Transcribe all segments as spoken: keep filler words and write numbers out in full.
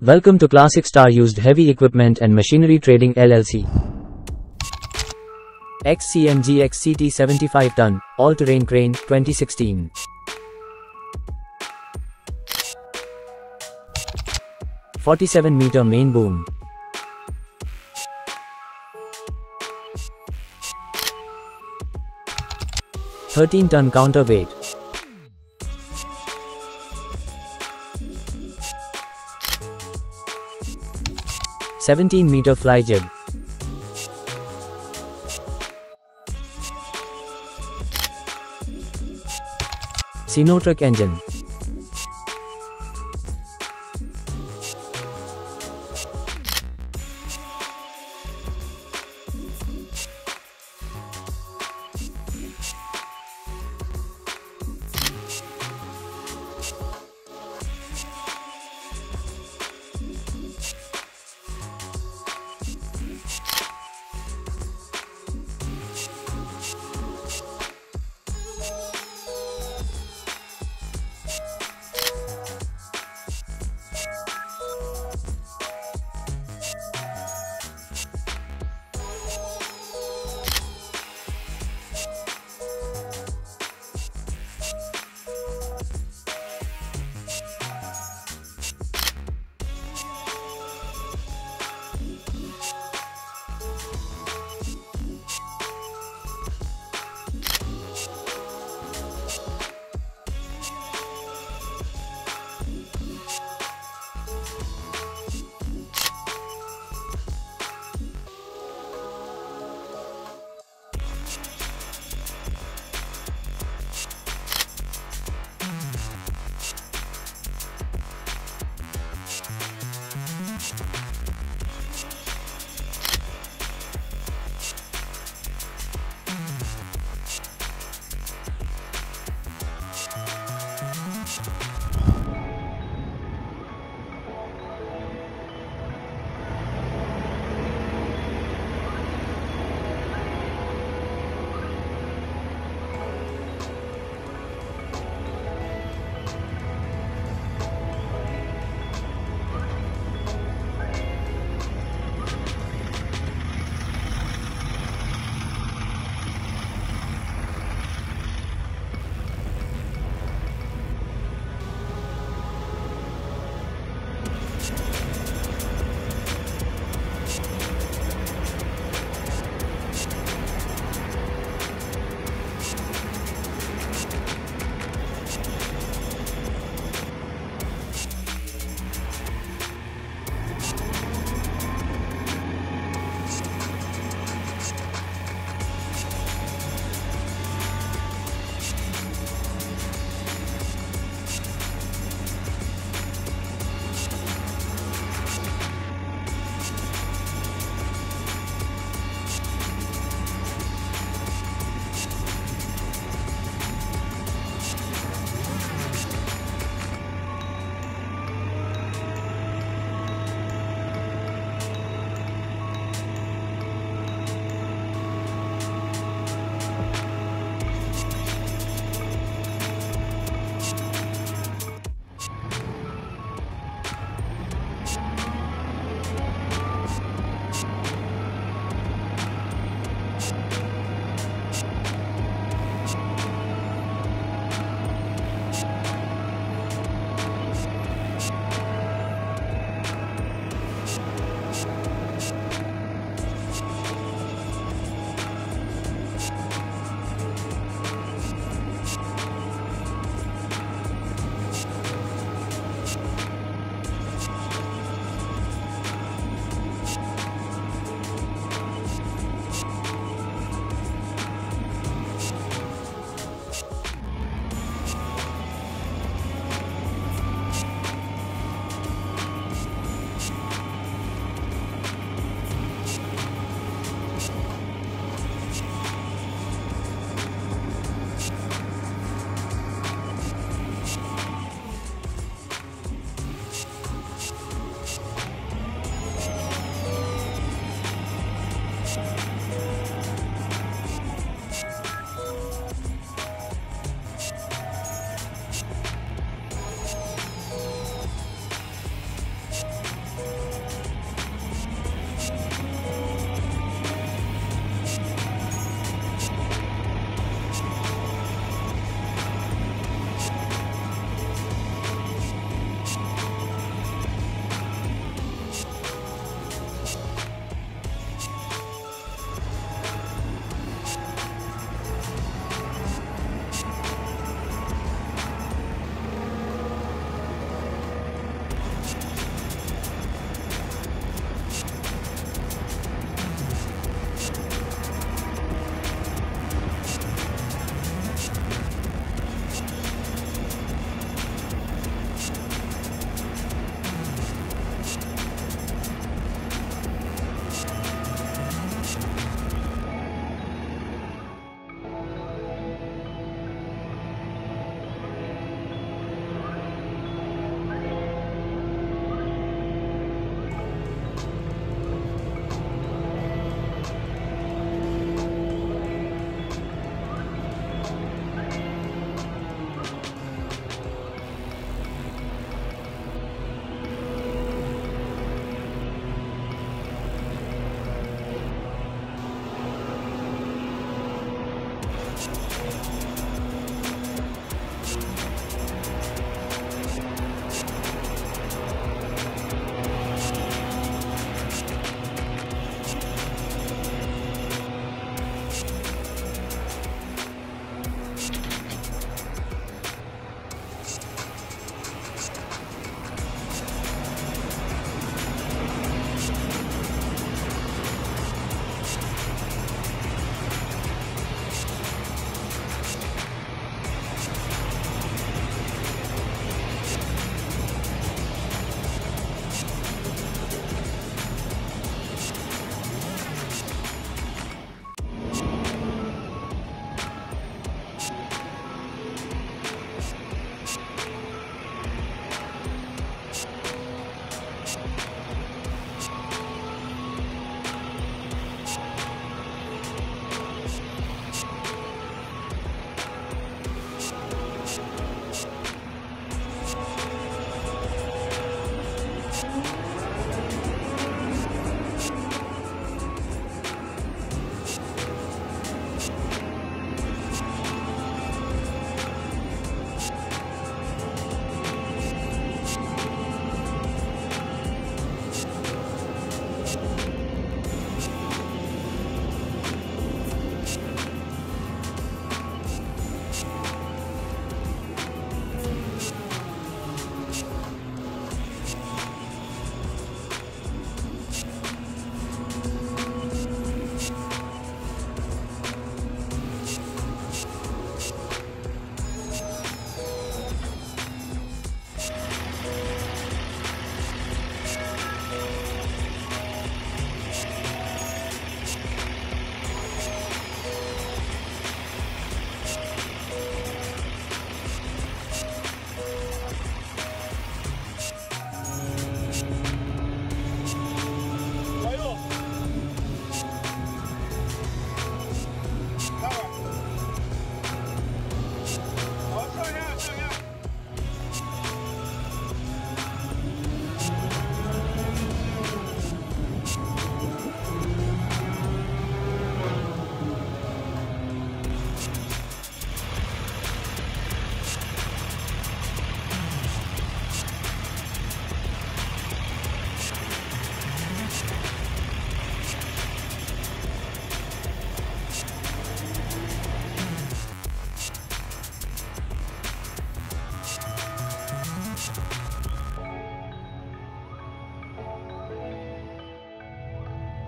Welcome to Classic Star Used Heavy Equipment and Machinery Trading L L C. X C M G X C T seventy-five ton, all-terrain crane, twenty sixteen. forty-seven meter main boom. thirteen ton counterweight. seventeen meter fly jib. Sinotruck engine.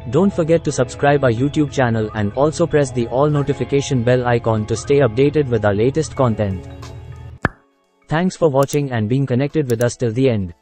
Don't forget to subscribe our YouTube channel and also press the all notification bell icon to stay updated with our latest content. Thanks for watching and being connected with us till the end.